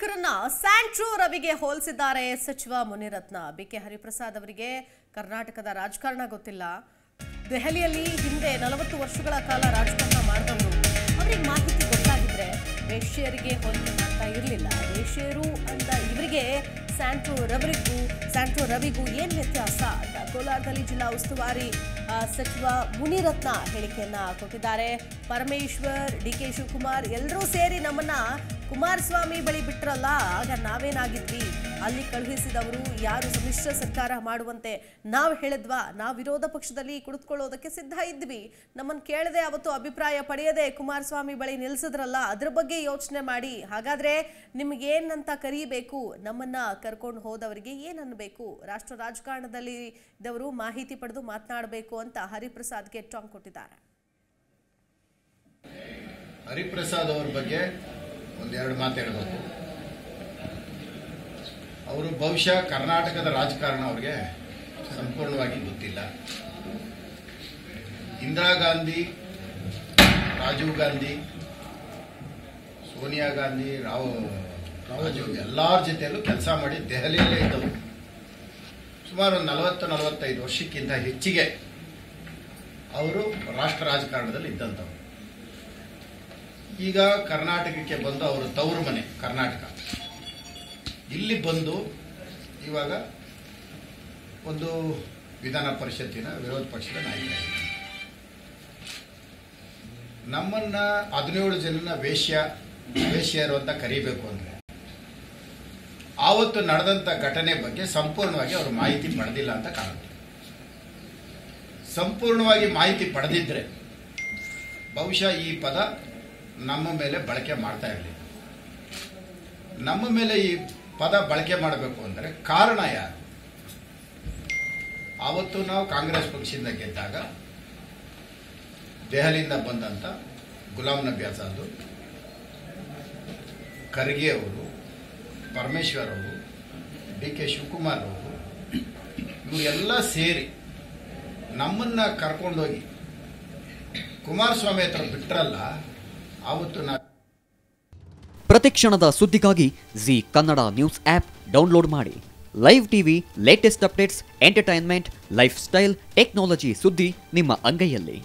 ನಾಯಕರನ್ನ ಸ್ಯಾಂಟ್ರೋ ರವಿಗೆ ಹೋಲಿಸಿದ್ದಾರೆ ಸಚಿವ ಮುನಿರತ್ನ. ಬಿ.ಕೆ. ಹರಿಪ್ರಸಾದ್ ಅವರಿಗೆ ಕರ್ನಾಟಕದ ರಾಜಕಾರಣ ಗೊತ್ತಿಲ್ಲ. ದೆಹಲಿಯಲ್ಲಿ ಹಿಂದೆ 40 ವರ್ಷಗಳ ಕಾಲ ರಾಜಕಾರಣ ಮಾಡಿದವರು. ಅವರಿಗೆ ಮಾಹಿತಿ ಗೊತ್ತಾಗಿದ್ರೆ ವೇಶ್ಯರಿಗೆ ಹೋಲಿಕೆ ಮಾಡ್ತಾ ಇರಲಿಲ್ಲ. ವೇಶ್ಯರು ಅಂತ ಇವರಿಗೆ ಸ್ಯಾಂಟ್ರೋ ರವಿಗೂ ಏನು ವ್ಯತ್ಯಾಸ ಅಂತ ಕೋಲಾರದಲ್ಲಿ ಜಿಲ್ಲಾ ಉಸ್ತುವಾರಿ ಸಚಿವ ಮುನಿರತ್ನ ಹೇಳಿಕೆಯನ್ನ ಕೊಟ್ಟಿದ್ದಾರೆ. ಪರಮೇಶ್ವರ್, ಡಿಕೆ ಶಿವಕುಮಾರ್ ಎಲ್ಲರೂ ಸೇರಿ ನಮ್ಮನ್ನ ಕುಮಾರಸ್ವಾಮಿ ಬಳಿ ಬಿಟ್ರಲ್ಲ, ಆಗ ನಾವೇನಾಗಿದ್ವಿ? ಅಲ್ಲಿ ಕಳುಹಿಸಿದವರು ಯಾರು? ಸಮ್ಮಿಶ್ರ ಸರ್ಕಾರ ಮಾಡುವಂತೆ ನಾವು ಹೇಳಿದ್ವಾ? ನಾವು ವಿರೋಧ ಪಕ್ಷದಲ್ಲಿ ಕುಳಿತುಕೊಳ್ಳೋದಕ್ಕೆ ಸಿದ್ಧ ಇದ್ವಿ. ನಮ್ಮನ್ನು ಕೇಳದೆ ಅವತ್ತು ಅಭಿಪ್ರಾಯ ಪಡೆಯದೆ ಕುಮಾರಸ್ವಾಮಿ ಬಳಿ ನಿಲ್ಲಿಸಿದ್ರಲ್ಲ, ಅದ್ರ ಬಗ್ಗೆ ಯೋಚನೆ ಮಾಡಿ. ಹಾಗಾದ್ರೆ ನಿಮಗೇನಂತ ಕರೀಬೇಕು? ನಮ್ಮನ್ನ ಕರ್ಕೊಂಡು ಹೋದವರಿಗೆ ಏನನ್ನಬೇಕು? ರಾಷ್ಟ್ರ ರಾಜಕಾರಣದಲ್ಲಿ ಇದ್ದವರು ಮಾಹಿತಿ ಪಡೆದು ಮಾತನಾಡಬೇಕು ಅಂತ ಹರಿಪ್ರಸಾದ್ಗೆ ಟಾಂಗ್ ಕೊಟ್ಟಿದ್ದಾರೆ. ಹರಿಪ್ರಸಾದ್ ಅವರ ಬಗ್ಗೆ ಒಂದೆರಡು ಮಾತು ಹೇಳಬೇಕು. ಅವರು ಬಹುಶಃ ಕರ್ನಾಟಕದ ರಾಜಕಾರಣ ಅವ್ರಿಗೆ ಸಂಪೂರ್ಣವಾಗಿ ಗೊತ್ತಿಲ್ಲ. ಇಂದಿರಾ ಗಾಂಧಿ, ರಾಜೀವ್ ಗಾಂಧಿ, ಸೋನಿಯಾ ಗಾಂಧಿ, ರಾಜೀವ್ ಎಲ್ಲರ ಜೊತೆಯಲ್ಲೂ ಕೆಲಸ ಮಾಡಿ ದೆಹಲಿಯಲ್ಲೇ ಇದ್ದವು. ಸುಮಾರು 40-45 ವರ್ಷಕ್ಕಿಂತ ಹೆಚ್ಚಿಗೆ ಅವರು ರಾಷ್ಟ್ರ ರಾಜಕಾರಣದಲ್ಲಿ ಇದ್ದಂಥವ್ರು. ಈಗ ಕರ್ನಾಟಕಕ್ಕೆ ಬಂದು ಅವರು ತವರು ಮನೆ ಕರ್ನಾಟಕ ಇಲ್ಲಿ ಬಂದು ಇವಾಗ ಒಂದು ವಿಧಾನ ಪರಿಷತ್ತಿನ ವಿರೋಧ ಪಕ್ಷದ ನಾಯಕರಾಗಿದ್ದಾರೆ. ನಮ್ಮನ್ನ 17 ಜನನ ವೇಶ್ಯರು ಅಂತ ಕರೀಬೇಕು ಅಂದ್ರೆ ಆವತ್ತು ನಡೆದಂತ ಘಟನೆ ಬಗ್ಗೆ ಸಂಪೂರ್ಣವಾಗಿ ಅವರು ಮಾಹಿತಿ ಪಡೆದಿಲ್ಲ ಅಂತ ಕಾಣುತ್ತೆ. ಸಂಪೂರ್ಣವಾಗಿ ಮಾಹಿತಿ ಪಡೆದಿದ್ರೆ ಬಹುಶಃ ಈ ಪದ ನಮ್ಮ ಮೇಲೆ ಬಳಕೆ ಮಾಡ್ತಾ ಇರಲಿಲ್ಲ. ನಮ್ಮ ಮೇಲೆ ಈ ಪದ ಬಳಕೆ ಮಾಡಬೇಕು ಅಂದರೆ ಕಾರಣ ಯಾರು? ಆವತ್ತು ನಾವು ಕಾಂಗ್ರೆಸ್ ಪಕ್ಷದಿಂದ ಗೆದ್ದಾಗ ದೆಹಲಿಯಿಂದ ಬಂದಂಥ ಗುಲಾಂ ನಬಿ ಆಜಾದ್, ಖರ್ಗೆ ಅವರು, ಪರಮೇಶ್ವರ್ ಅವರು, ಡಿ.ಕೆ. ಶಿವಕುಮಾರ್ ಅವರು ಇವರೆಲ್ಲ ಸೇರಿ ನಮ್ಮನ್ನ ಕರ್ಕೊಂಡೋಗಿ ಕುಮಾರಸ್ವಾಮಿ ಹತ್ರ ಬಿಟ್ರಲ್ಲ, ಆವತ್ತು ನಾವು. ಪ್ರತಿಕ್ಷಣದ ಸುದ್ದಿಗಾಗಿ G Kannada news app download ಮಾಡಿ. Live TV, latest updates, entertainment, lifestyle, technology ಸುದ್ದಿ ನಿಮ್ಮ ಅಂಗೈಯಲ್ಲಿ.